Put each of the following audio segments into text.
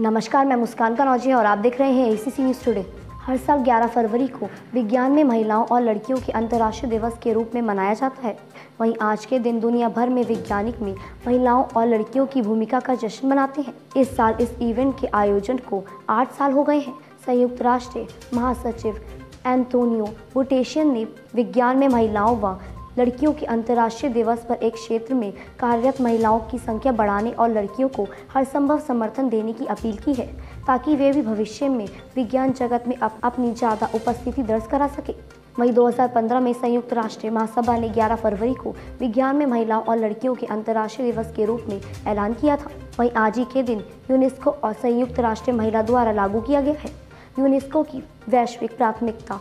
नमस्कार, मैं मुस्कान कनौजिया और आप देख रहे हैं एसीसी न्यूज टुडे। हर साल 11 फरवरी को विज्ञान में महिलाओं और लड़कियों के अंतर्राष्ट्रीय दिवस के रूप में मनाया जाता है। वहीं आज के दिन दुनिया भर में वैज्ञानिक में महिलाओं और लड़कियों की भूमिका का जश्न मनाते हैं। इस साल इस इवेंट के आयोजन को 8 साल हो गए हैं। संयुक्त राष्ट्र महासचिव एंतोनियो गुटेरेश ने विज्ञान में महिलाओं व लड़कियों के अंतर्राष्ट्रीय दिवस पर एक क्षेत्र में कार्यरत महिलाओं की संख्या बढ़ाने और लड़कियों को हर संभव समर्थन देने की अपील की है, ताकि वे भी भविष्य में विज्ञान जगत में अपनी ज़्यादा उपस्थिति दर्ज करा सके। वहीं 2015 में संयुक्त राष्ट्र महासभा ने 11 फरवरी को विज्ञान में महिलाओं और लड़कियों के अंतर्राष्ट्रीय दिवस के रूप में ऐलान किया था। वहीं आज ही के दिन यूनेस्को और संयुक्त राष्ट्र महिला द्वारा लागू किया गया है। यूनेस्को की वैश्विक प्राथमिकता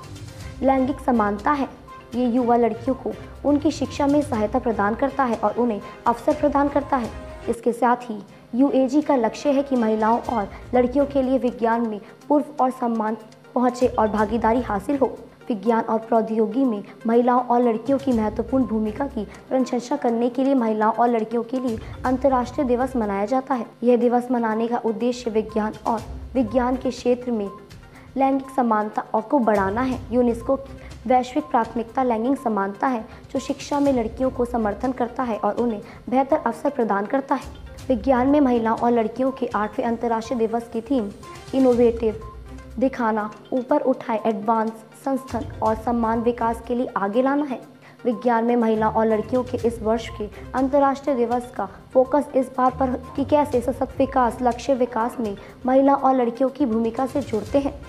लैंगिक समानता है। ये युवा लड़कियों को उनकी शिक्षा में सहायता प्रदान करता है और उन्हें अवसर प्रदान करता है। इसके साथ ही UAG का लक्ष्य है कि महिलाओं और लड़कियों के लिए विज्ञान में पूर्व और सम्मान पहुँचे और भागीदारी हासिल हो। विज्ञान और प्रौद्योगिकी में महिलाओं और लड़कियों की महत्वपूर्ण भूमिका की प्रशंसा करने के लिए महिलाओं और लड़कियों के लिए अंतर्राष्ट्रीय दिवस मनाया जाता है। यह दिवस मनाने का उद्देश्य विज्ञान और विज्ञान के क्षेत्र में लैंगिक समानता और को बढ़ाना है। यूनेस्को की वैश्विक प्राथमिकता लैंगिक समानता है, जो शिक्षा में लड़कियों को समर्थन करता है और उन्हें बेहतर अवसर प्रदान करता है। विज्ञान में महिलाओं और लड़कियों के 8वें अंतर्राष्ट्रीय दिवस की थीम इनोवेटिव दिखाना, ऊपर उठाए, एडवांस, संस्थान और सम्मान विकास के लिए आगे लाना है। विज्ञान में महिलाओं और लड़कियों के इस वर्ष के अंतर्राष्ट्रीय दिवस का फोकस इस बात पर कि कैसे सशक्त विकास लक्ष्य विकास में महिला और लड़कियों की भूमिका से जुड़ते हैं।